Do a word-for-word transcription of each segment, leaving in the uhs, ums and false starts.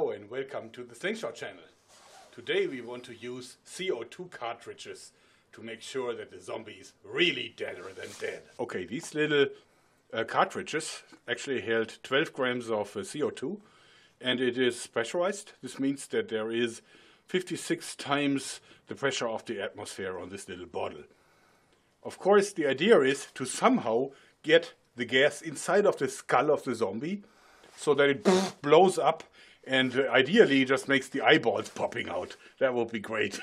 Hello and welcome to the Slingshot Channel. Today we want to use C O two cartridges to make sure that the zombie is really deader than dead. Okay, these little uh, cartridges actually held twelve grams of uh, C O two, and it is pressurized. This means that there is fifty-six times the pressure of the atmosphere on this little bottle. Of course, the idea is to somehow get the gas inside of the skull of the zombie so that it blows up and uh, ideally just makes the eyeballs popping out. That would be great.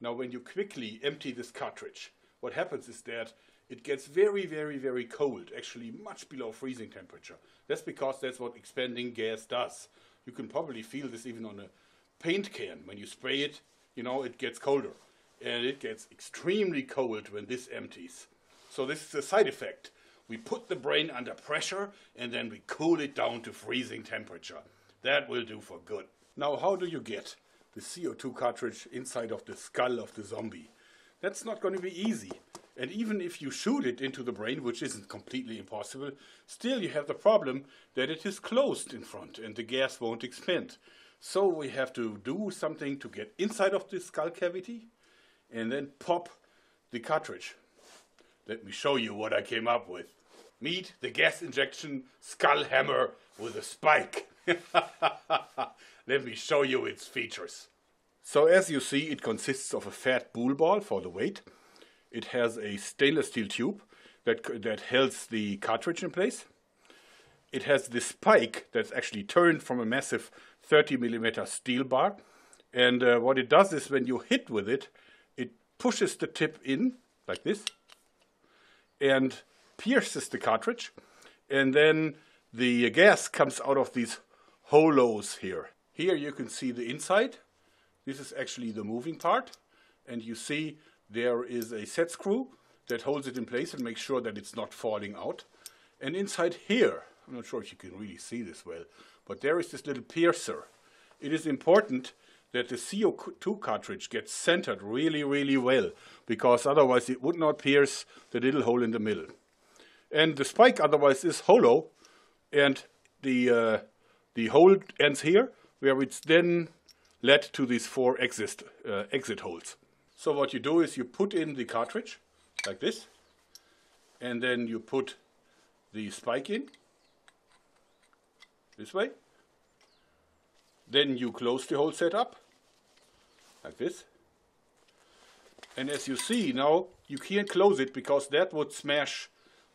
Now, when you quickly empty this cartridge, what happens is that it gets very, very, very cold, actually much below freezing temperature. That's because that's what expanding gas does. You can probably feel this even on a paint can. When you spray it, you know, it gets colder. And it gets extremely cold when this empties. So this is a side effect. We put the brain under pressure and then we cool it down to freezing temperature. That will do for good. Now, how do you get the C O two cartridge inside of the skull of the zombie? That's not going to be easy. And even if you shoot it into the brain, which isn't completely impossible, still you have the problem that it is closed in front and the gas won't expand. So we have to do something to get inside of the skull cavity and then pop the cartridge. Let me show you what I came up with. Meet the gas injection skull hammer with a spike. Let me show you its features. So as you see, it consists of a fat bull ball for the weight. It has a stainless steel tube that, that holds the cartridge in place. It has this spike that's actually turned from a massive thirty millimeter steel bar. And uh, what it does is when you hit with it, it pushes the tip in like this and pierces the cartridge, and then the gas comes out of these hollows here. Here you can see the inside. This is actually the moving part, and you see there is a set screw that holds it in place and makes sure that it's not falling out. And inside here, I'm not sure if you can really see this well, but there is this little piercer. It is important that the C O two cartridge gets centered really, really well, because otherwise it would not pierce the little hole in the middle. And the spike otherwise is hollow, and the, uh, the hole ends here, where it's then led to these four exit, uh, exit holes. So what you do is you put in the cartridge, like this, and then you put the spike in, this way. Then you close the whole setup, like this. And as you see now, you can't close it because that would smash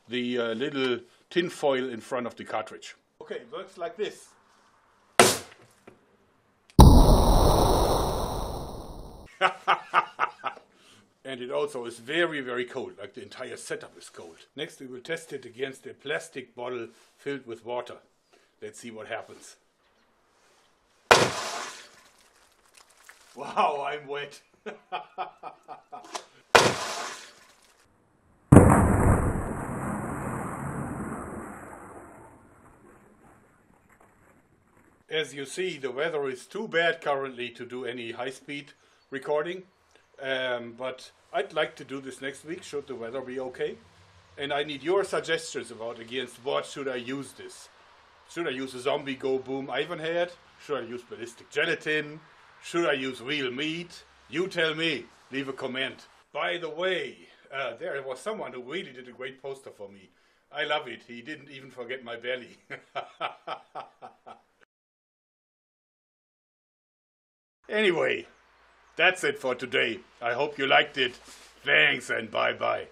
the uh, little tin foil in front of the cartridge. Okay, it works like this. And it also is very, very cold, like the entire setup is cold. Next we will test it against a plastic bottle filled with water. Let's see what happens. Wow, I'm wet. As you see, the weather is too bad currently to do any high-speed recording, um, but I'd like to do this next week, should the weather be okay. And I need your suggestions about against what should I use this. Should I use a zombie go-boom Ivanhead? Should I use ballistic gelatin? Should I use real meat? You tell me. Leave a comment. By the way, uh, there was someone who really did a great poster for me. I love it. He didn't even forget my belly. Anyway, that's it for today. I hope you liked it. Thanks and bye-bye.